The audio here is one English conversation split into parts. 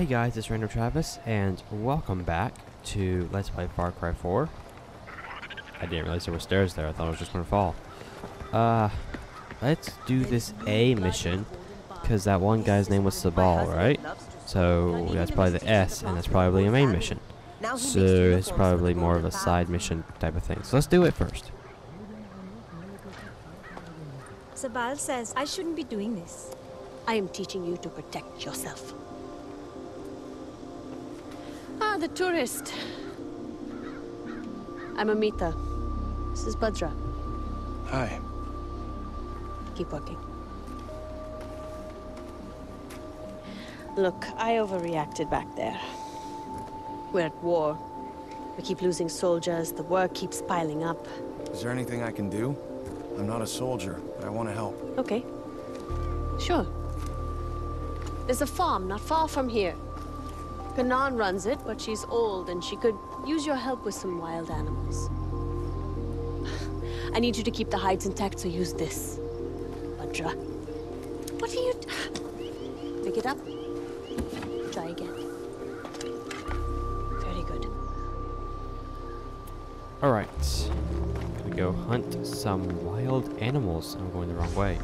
Hey guys, it's Random Travis, and welcome back to Let's Play Far Cry 4. I didn't realize there were stairs there, I thought I was just going to fall. Let's do this A mission, because that one guy's name was Sabal, right? So that's probably the S, and that's probably a main mission. So it's probably more of a side mission type of thing. So let's do it first. Sabal says I shouldn't be doing this. I am teaching you to protect yourself. Ah, the tourist. I'm Amita. This is Bhadra. Hi. Keep working. Look, I overreacted back there. We're at war. We keep losing soldiers. The work keeps piling up. Is there anything I can do? I'm not a soldier, but I want to help. Okay. Sure. There's a farm not far from here. Kanan runs it, but she's old and she could use your help with some wild animals. I need you to keep the hides intact, so use this. Bhadra. What are you... Pick it up. Try again. Very good. Alright. I'm gonna go hunt some wild animals. I'm going the wrong way.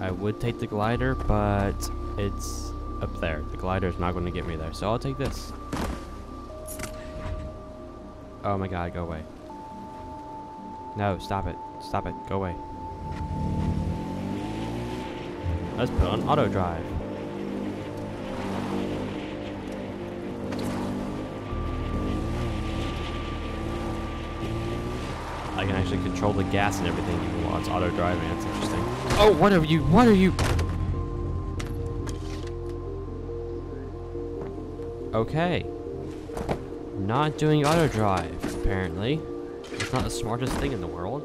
I would take the glider, but it's up there. The glider is not going to get me there, so I'll take this. Oh my god, go away. No, stop it. Stop it. Go away. Let's put on auto drive. I can actually control the gas and everything even while it's auto driving. That's interesting. Oh, what are you? What are you? Okay. Not doing auto drive, apparently. It's not the smartest thing in the world.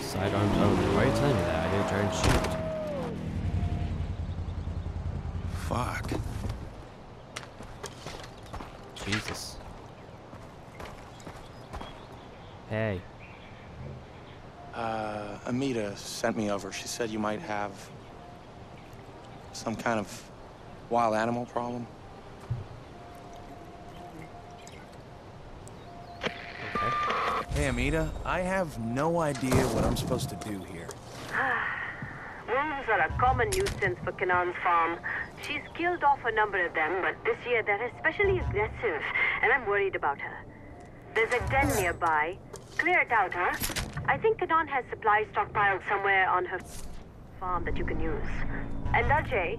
Sidearms only. Why are you telling me that? I didn't try and shoot. Fuck. Jesus. Hey. Amita sent me over. She said you might have some kind of wild animal problem. Okay. Hey, Amita, I have no idea what I'm supposed to do here. Wolves are a common nuisance for Kanan Farm. She's killed off a number of them, but this year they're especially aggressive, and I'm worried about her. There's a den nearby. Clear it out, huh? I think Kanan has supplies stockpiled somewhere on her farm that you can use. And Ajay,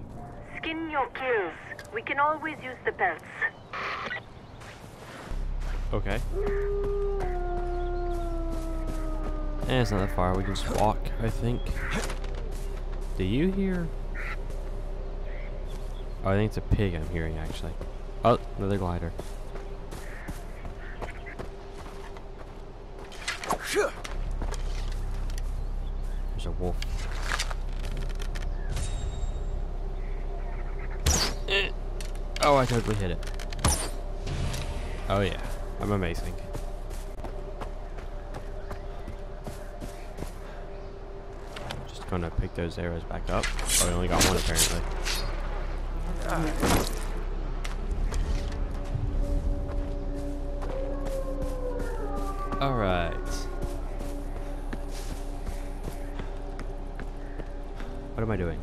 skin your kills. We can always use the pelts. Okay. And it's not that far. We can just walk, I think. Do you hear? Oh, I think it's a pig I'm hearing, actually. Oh, another glider. There's a wolf. Oh, I totally hit it. Oh yeah, I'm amazing. Just gonna pick those arrows back up. Oh, I only got one apparently. All right. What am I doing?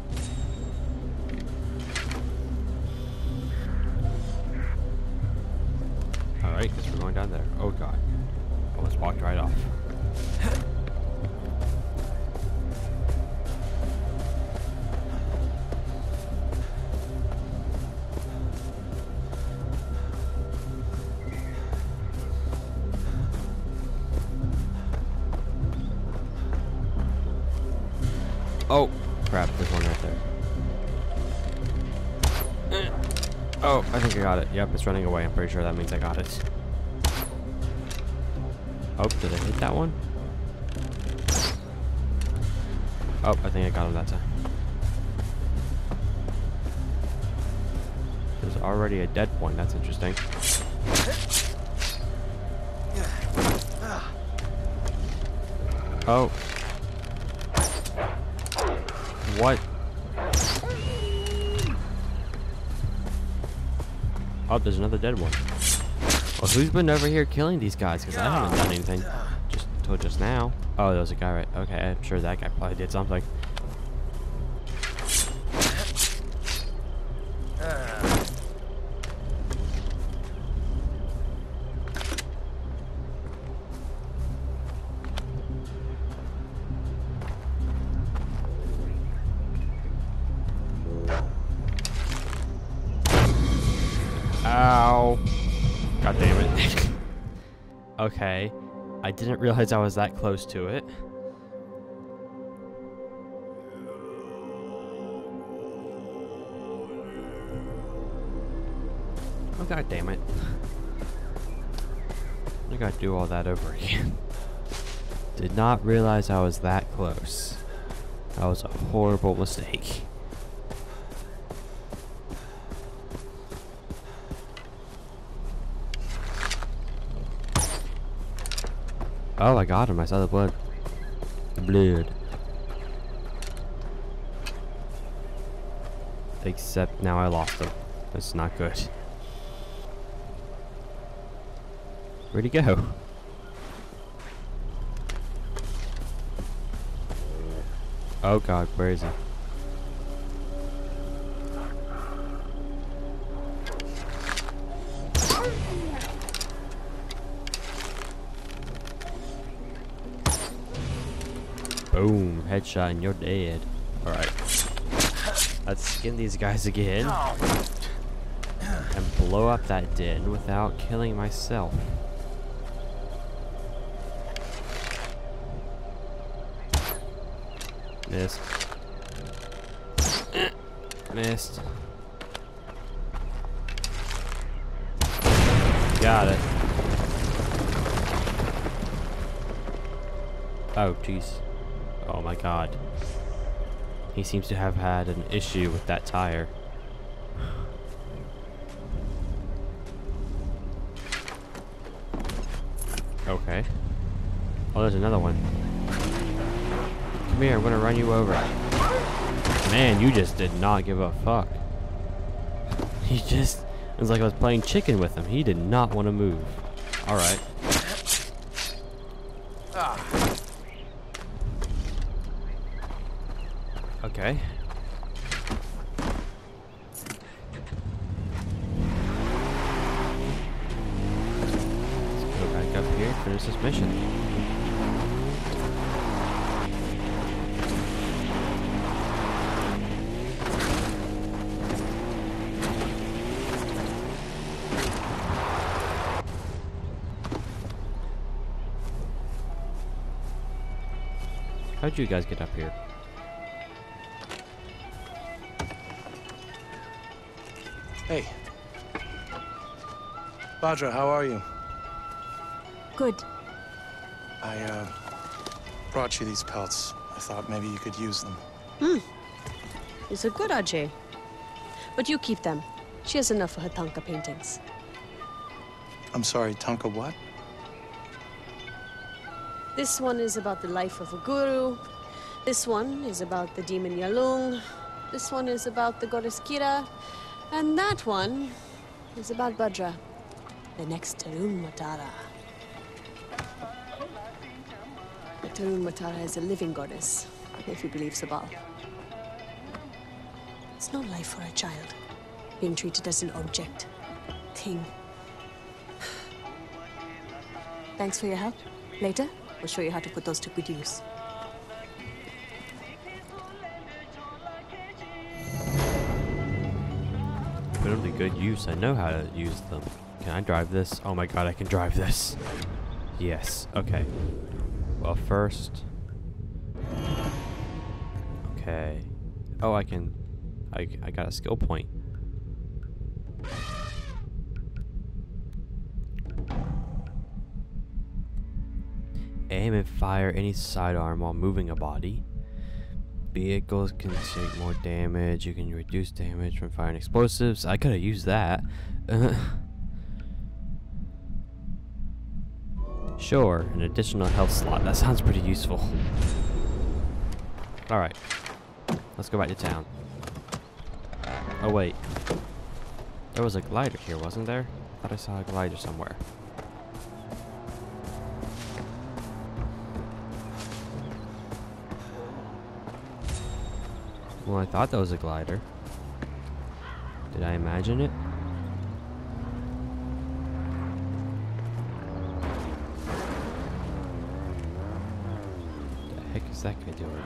All right, because we're going down there. Oh god, I almost walked right off. Oh, crap, there's one right there. Oh, I think I got it. Yep, it's running away. I'm pretty sure that means I got it. Oh, did I hit that one? Oh, I think I got him that time. There's already a dead point. That's interesting. Oh. What? Oh, there's another dead one. Well, who's been over here killing these guys? Because I haven't done anything just until just now. Oh, there was a guy right. Okay, I'm sure that guy probably did something. Ow. God damn it. Okay. I didn't realize I was that close to it. Oh, god damn it. I gotta do all that over again. Did not realize I was that close. That was a horrible mistake. Oh, I got him. I saw the blood. The blood. Except now I lost him. That's not good. Where'd he go? Oh god, where is he? Boom, headshot and you're dead. Alright. Let's skin these guys again. And blow up that den without killing myself. Missed. Missed. Got it. Oh, jeez. Oh my god. He seems to have had an issue with that tire. Okay. Oh, there's another one. Come here, I'm gonna run you over. Man, you just did not give a fuck. He just... It was like I was playing chicken with him. He did not want to move. Alright. Okay. Let's go back up here, finish this mission. How'd you guys get up here? Hey. Bhadra, how are you? Good. I, brought you these pelts. I thought maybe you could use them. Hmm. These are good, Ajay. But you keep them. She has enough for her Tanka paintings. I'm sorry, Tanka what? This one is about the life of a guru. This one is about the demon Yalung. This one is about the goddess Kira. And that one is about Bhadra, the next Tarun Matara. The Tarun Matara is a living goddess, if you believe Sabal. It's no life for a child, being treated as an object, thing. Thanks for your help. Later, we'll show you how to put those to good use. Good use. I know how to use them. Can I drive this? Oh my god, I can drive this. Yes. Okay. Well, first. Okay. Oh, I can. I got a skill point. Aim and fire any sidearm while moving a body. vehicles can take more damage. You can reduce damage from fire and explosives. I could have used that. Sure, an additional health slot. That sounds pretty useful. Alright. Let's go back to town. Oh, wait. There was a glider here, wasn't there? I thought I saw a glider somewhere. Well, I thought that was a glider. Did I imagine it? What the heck is that guy doing?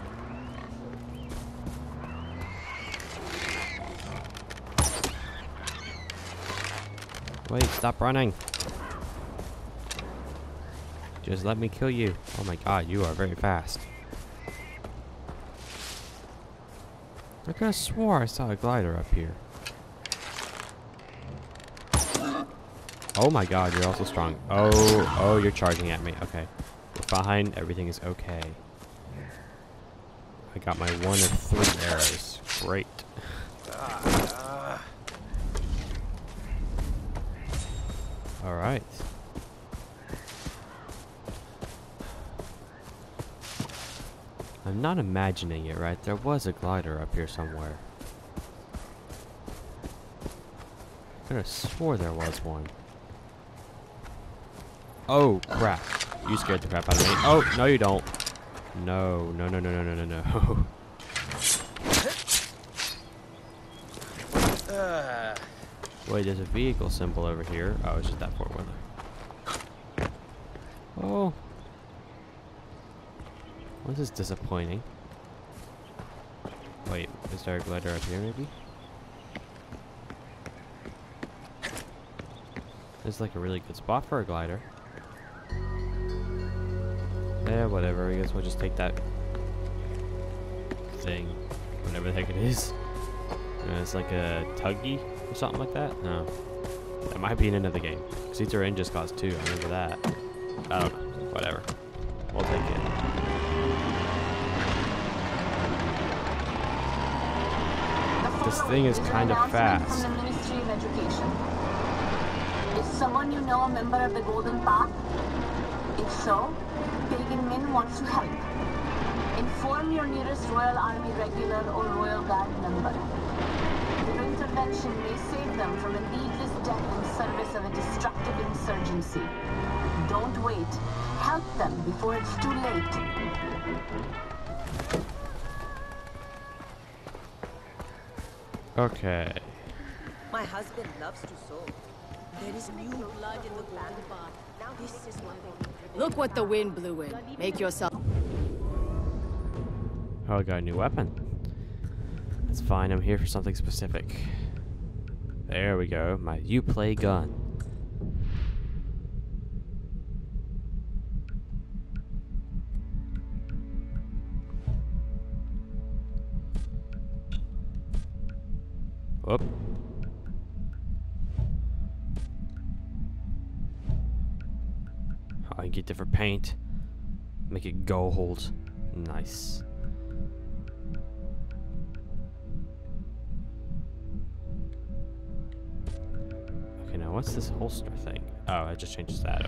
Wait, stop running! Just let me kill you. Oh my god, you are very fast. I could have swore I saw a glider up here. Oh my god, you're also strong. Oh, you're charging at me. Okay. We're fine. Everything is okay. I got my one of three arrows. Great. Alright. I'm not imagining it, right? There was a glider up here somewhere. I could have swore there was one. Oh, crap. You scared the crap out of me. Oh, no you don't. No, no, no, no, no, no, no, no. Wait, there's a vehicle symbol over here. Oh, it's just that four-wheeler. Oh. Well, this is disappointing. Wait, is there a glider up here, maybe? This is like a really good spot for a glider. Yeah, whatever. I guess we'll just take that thing. Whatever the heck it is. It's like a tuggy or something like that? No. That might be an end of the game. Seats are in just cost 2. I remember that. I don't know. Whatever. We'll take it. This thing is kind of fast. From the Ministry of Education. Is someone you know a member of the Golden Path? If so, Pagan Min wants to help. Inform your nearest Royal Army regular or Royal Guard member. Your intervention may save them from a needless death in service of a destructive insurgency. Don't wait. Help them before it's too late. Okay. My husband loves to sow. There is new blood in the Golden Path. Now this is one thing. Look what the wind blew in. Make yourself. Oh, I got a new weapon. That's fine, I'm here for something specific. There we go, my you play gun. Whoop. Oh, I can get different paint. Make it gold. Nice. Okay, now what's this holster thing? Oh, I just changed that.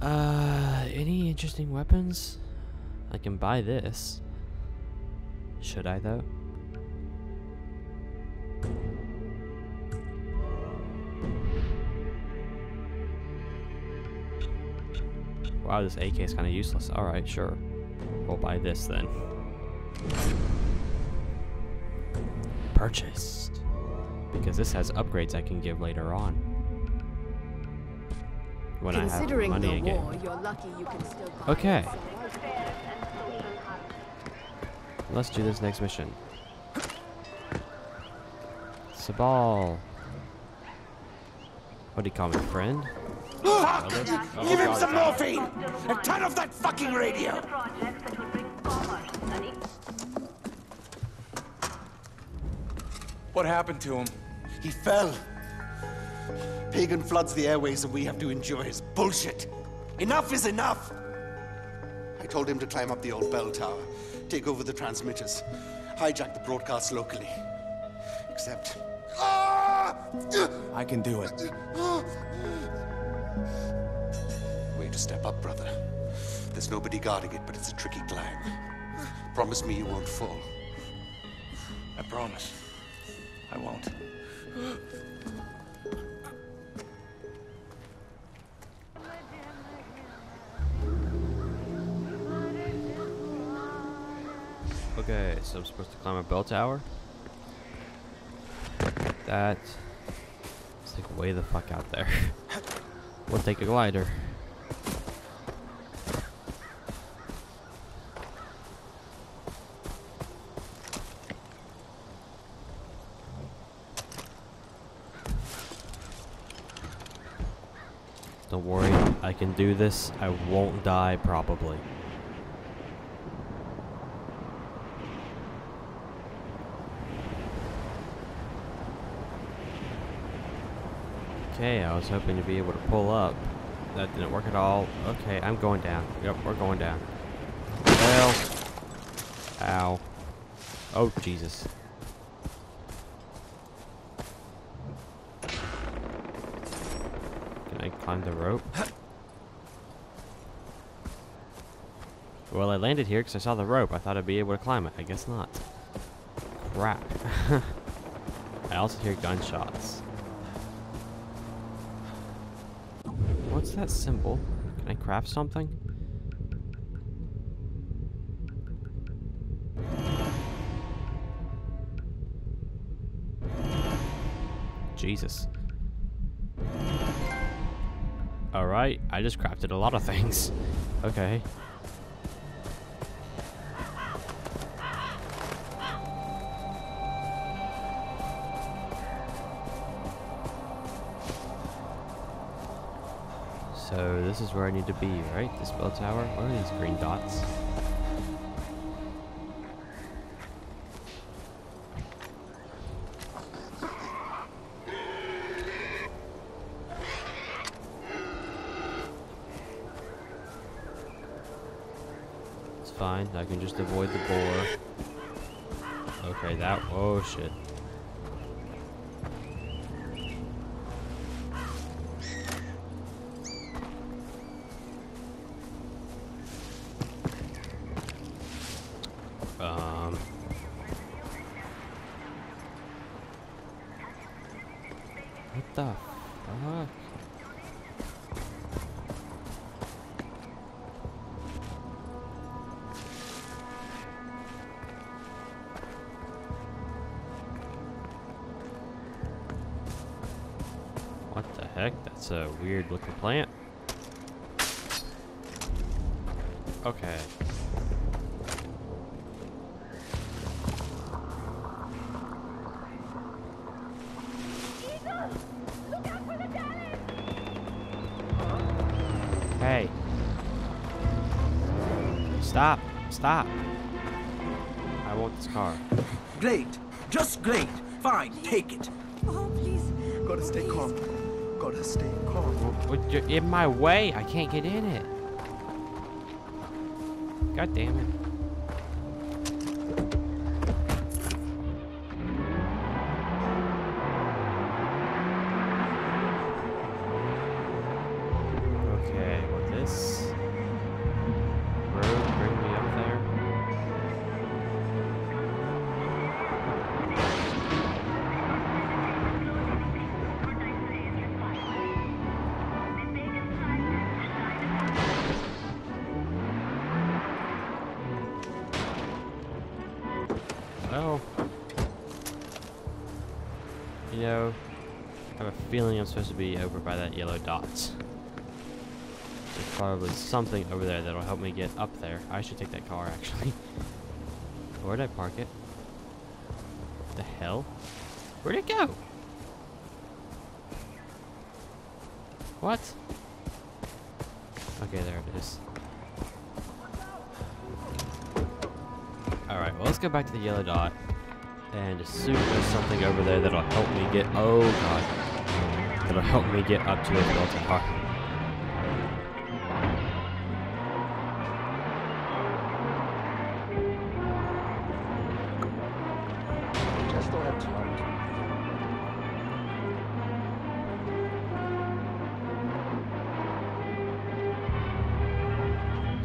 Okay. Any interesting weapons? I can buy this. Should I though? Wow, this AK is kind of useless. Alright, sure. We'll buy this then. Purchased. Because this has upgrades I can give later on. When I have money again. Okay. Let's do this next mission. Sabal. What do you call me, friend? Fuck! Oh, give him some morphine! And turn off that fucking radio! What happened to him? He fell. Pagan floods the airways and we have to endure his bullshit. Enough is enough! I I told him to climb up the old bell tower, take over the transmitters, hijack the broadcasts locally. Except... I can do it. Way to step up, brother. There's nobody guarding it, but it's a tricky climb. Promise me you won't fall. I promise. I won't. Okay, so I'm supposed to climb a bell tower? That... it's like way the fuck out there. We'll take a glider. Don't worry, I can do this. I won't die, probably. Okay, I was hoping to be able to pull up. That didn't work at all. Okay, I'm going down. Yep, we're going down. Well. Ow. Oh, Jesus. Can I climb the rope? Well, I landed here because I saw the rope. I thought I'd be able to climb it. I guess not. Crap. I also hear gunshots. What's that symbol? Can I craft something? Jesus. Alright, I just crafted a lot of things. Okay. So this is where I need to be, right? This bell tower? What are these green dots? It's fine, I can just avoid the boar. Okay, that, oh shit. What the fuck? What the heck? That's a weird looking plant. Okay. Hey. Stop. Stop. I want this car. Great. Just great. Fine. Take it. Oh, please. Gotta stay calm. Gotta stay calm. Well, you're in my way. I can't get in it. God damn it. You know, I have a feeling I'm supposed to be over by that yellow dot. There's probably something over there that'll help me get up there. I should take that car, actually. Where'd I park it? The hell? Where'd it go? What? Okay, there it is. Alright, well, let's go back to the yellow dot. And assume there's something over there that'll help me get, oh god, that'll help me get up to the bell tower.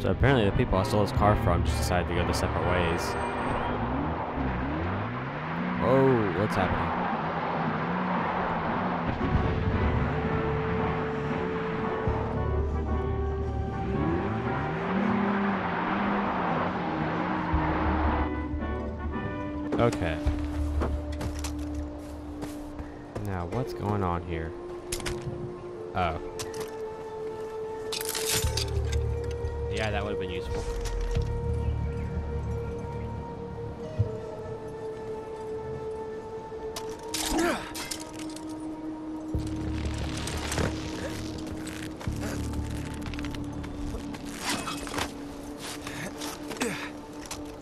So apparently the people I stole his car from just decided to go their separate ways. Oh, what's happening? Okay. Now, what's going on here? Oh. Yeah, that would have been useful.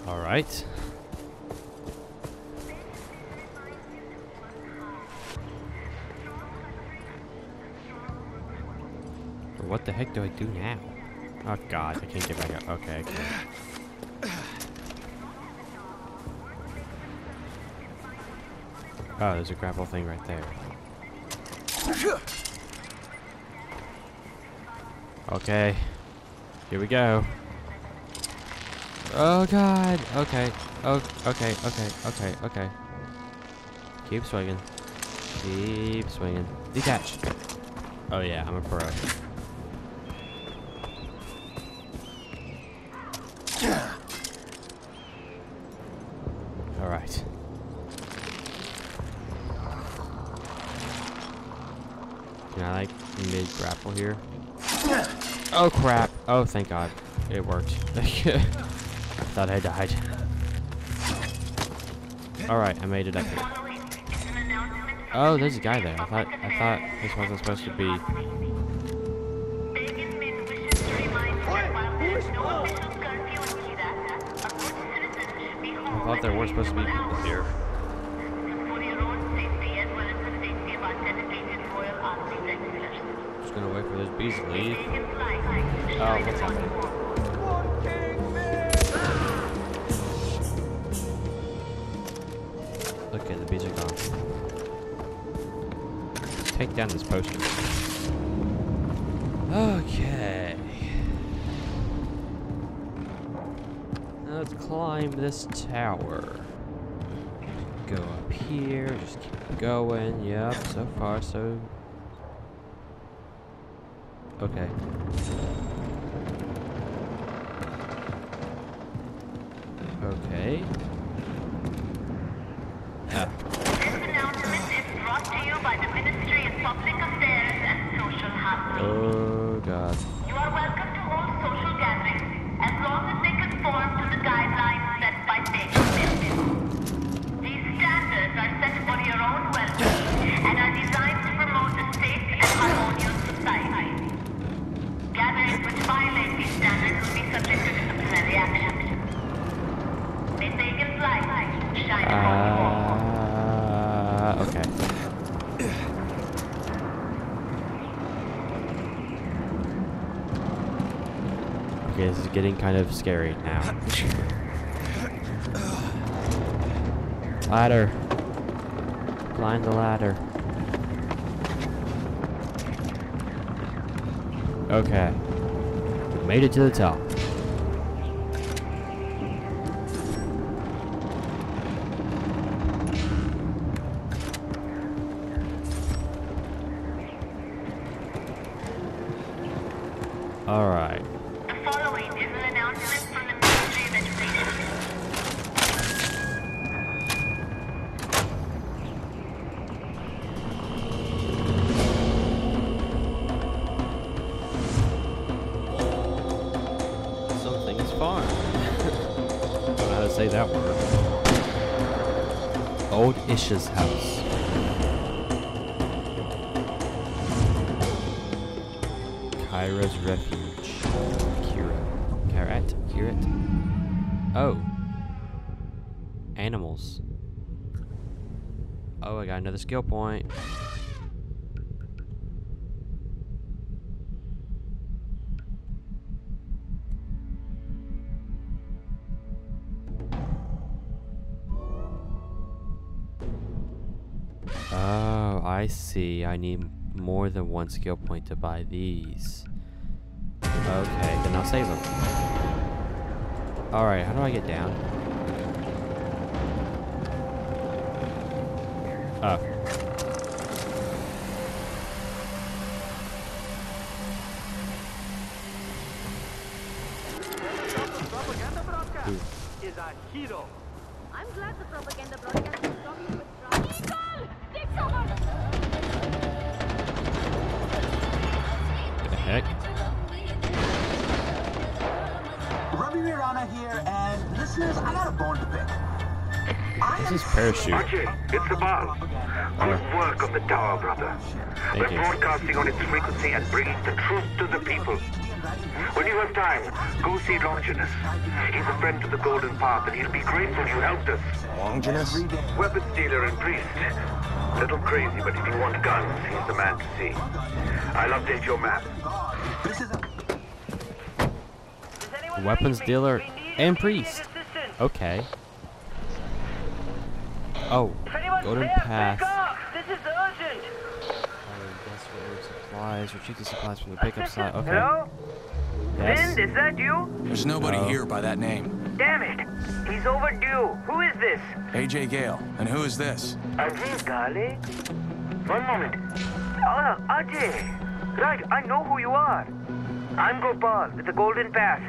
All right. What the heck do I do now? Oh god, I can't get back up. Okay, I can't. Oh, there's a grapple thing right there. Okay. Here we go. Oh god! Okay. Oh, okay, okay, okay, okay. Keep swinging. Keep swinging. Detach! Oh yeah, I'm a pro. Alright. Can I like mid-grapple here? Oh crap! Oh thank god. It worked. I thought I died. Alright, I made it up here. Oh, there's a guy there. I thought this wasn't supposed to be. I thought there were supposed to be people here. Just gonna wait for those bees to leave. Oh, what's happening? Okay, the bees are gone. Let's take down this poster. Okay. Let's climb this tower. Go up here, just keep going. Yep, so far so... Okay. Okay. Ah. This announcement is brought to you by the Ministry of Public Affairs and Social Harmony. Oh, God. You are welcome to all social gatherings, as long as they conform to the guidelines set by Pagan Min. These standards are set for your own well-being and are designed to promote a safe and harmonious society. Gatherings which violate these standards will be subject to disciplinary action. May Pagan's light shine upon you all. Okay. Okay, this is getting kind of scary now. Ladder. Climb the ladder. Okay. We made it to the top. Alright. That word. Old Ish's house. Kira's refuge. Kira. Carrot. Kirat. Oh. Animals. Oh, I got another skill point. Oh, I see. I need more than one skill point to buy these. Okay, then I'll save him. Alright, how do I get down? Up. I'm glad the propaganda broadcast is talking with Eagle! Take cover! What the heck? Ravi Virana here, and listeners, I got a bone to pick. This is parachute. Ajay, it's Sabal. Good work on the tower, brother. We're broadcasting on its frequency and bringing the truth to the people. When you have time, go see Longinus. He's a friend to the Golden Path, and he'll be grateful you helped us. Longinus? Weapons dealer and priest. A little crazy, but if you want guns, he's the man to see. I'll update your map. Weapons dealer and priest. Okay. Oh, Golden Path. This is urgent. Supplies. Retrieve the supplies from the pickup site. Okay. Hello? Yes. Lind, is that you? There's nobody here by that name. Damn it! He's overdue. Who is this? Ajay Ghale. And who is this? Ajay Ghale? One moment. Ah, Ajay. Right, I know who you are. I'm Gopal with the Golden Path.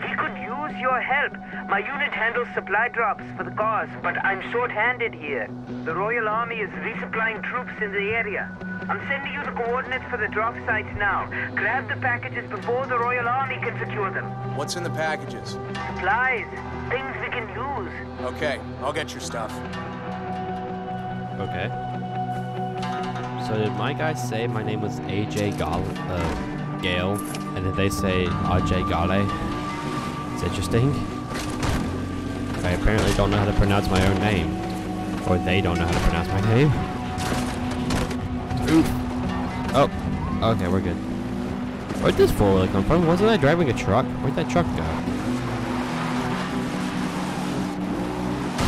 We could use your help. My unit handles supply drops for the cause, but I'm short-handed here. The Royal Army is resupplying troops in the area. I'm sending you the coordinates for the drop sites now. Grab the packages before the Royal Army can secure them. What's in the packages? Supplies. Things we can use. Okay, I'll get your stuff. Okay. So did my guy say my name was Ajay Ghale, and did they say Ajay Ghale? It's interesting. I apparently don't know how to pronounce my own name. Or they don't know how to pronounce my name. Ooh. Oh, okay, we're good. Where'd this four-wheeler come from? Wasn't I driving a truck? Where'd that truck go?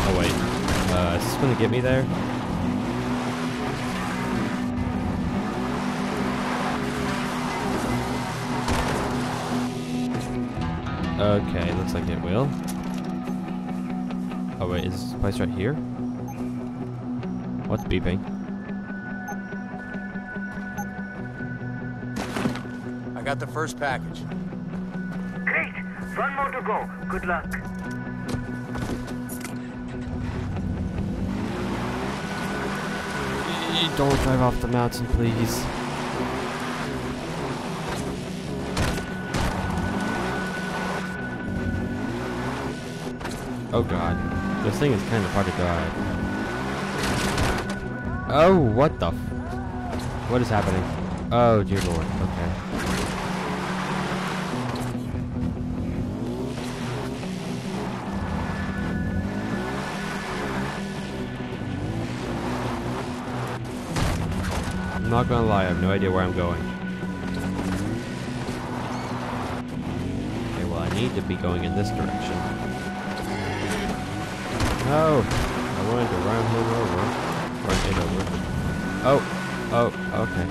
Oh, wait. Is this gonna get me there? Okay, looks like it will. Oh, wait, is this place right here? What's beeping? Got the first package. Great! One more to go. Good luck. Don't drive off the mountain, please. Oh god. This thing is kind of hard to drive. Oh, what the f... What is happening? Oh, dear lord. Okay. I'm not gonna lie, I have no idea where I'm going. Okay, well I need to be going in this direction. No! I wanted to run him over. Or it over. Oh! Oh, okay.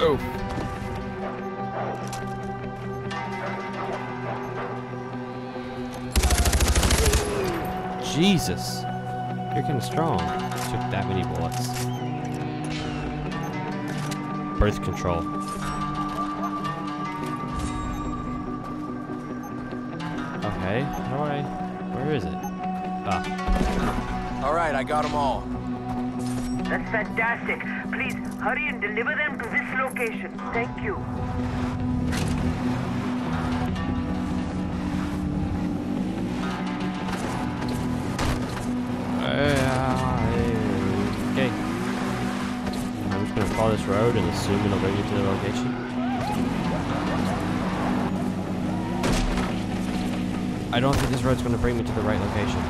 Oh! Jesus! You're kinda strong. Took that many bullets. Birth control. Okay, how do I... Where is it? Ah. Alright, I got them all. That's fantastic. Please, hurry and deliver them to this location. Thank you. Follow this road and assume it'll bring you to the location. I don't think this road's gonna bring me to the right location.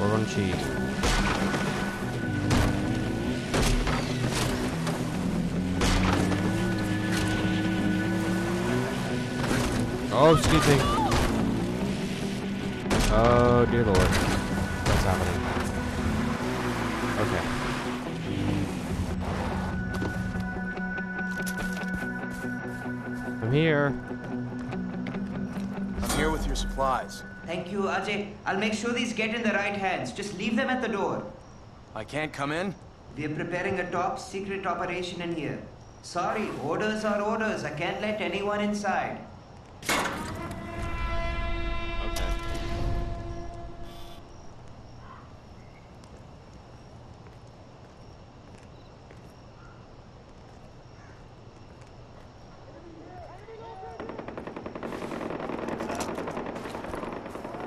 We're on cheat. Oh, excuse me. Oh, dear lord. What's happening? Okay. here. I'm here with your supplies. Thank you, Ajay. I'll make sure these get in the right hands. Just leave them at the door. I can't come in? We're preparing a top secret operation in here. Sorry, orders are orders. I can't let anyone inside. Okay.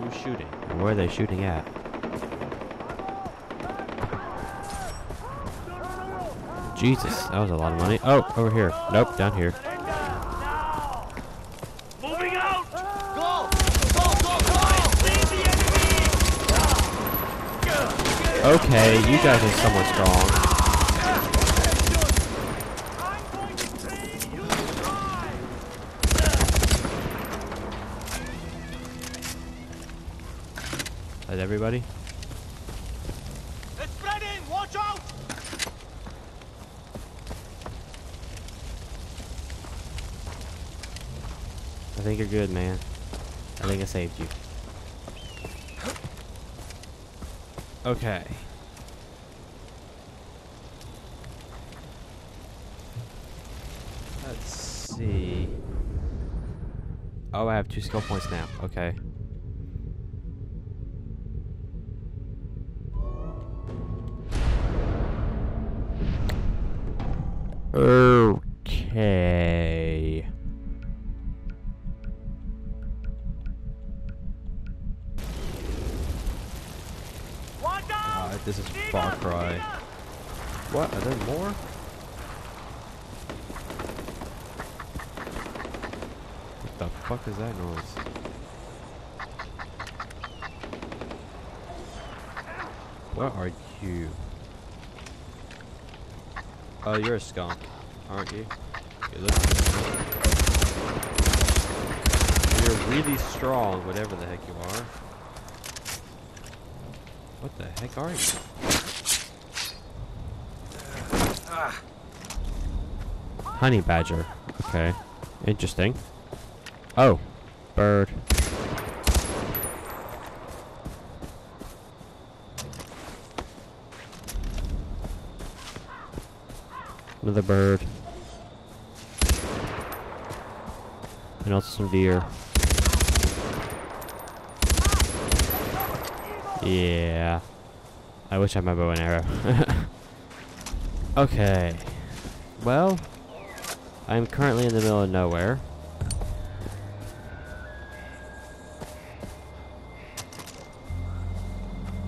Who's shooting? And where are they shooting at? Jesus, that was a lot of money. Oh, over here. Nope, down here. Moving out! Go! Go! Go! Go! Okay, you guys are somewhat strong. Is that everybody? It's spreading! Watch out! I think you're good, man. I think I saved you. Okay. Let's see. Oh, I have 2 skill points now. Okay. Okay. This is Far Cry. What? Are there more? What the fuck is that noise? What are you? Oh, you're a skunk, aren't you? You're really strong, whatever the heck you are. What the heck are you? Honey badger. Okay. Interesting. Oh. Bird. Another bird. And also some deer. Yeah. I wish I had my bow and arrow. Okay. Well, I'm currently in the middle of nowhere.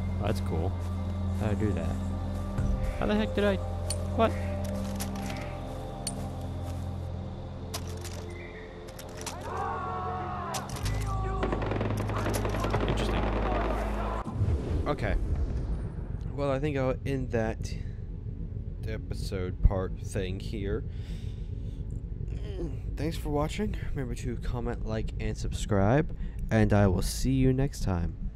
Oh, that's cool. How did I do that? How the heck did I... What? Okay, well, I think I'll end that episode part thing here. Thanks for watching. Remember to comment, like, and subscribe, and I will see you next time.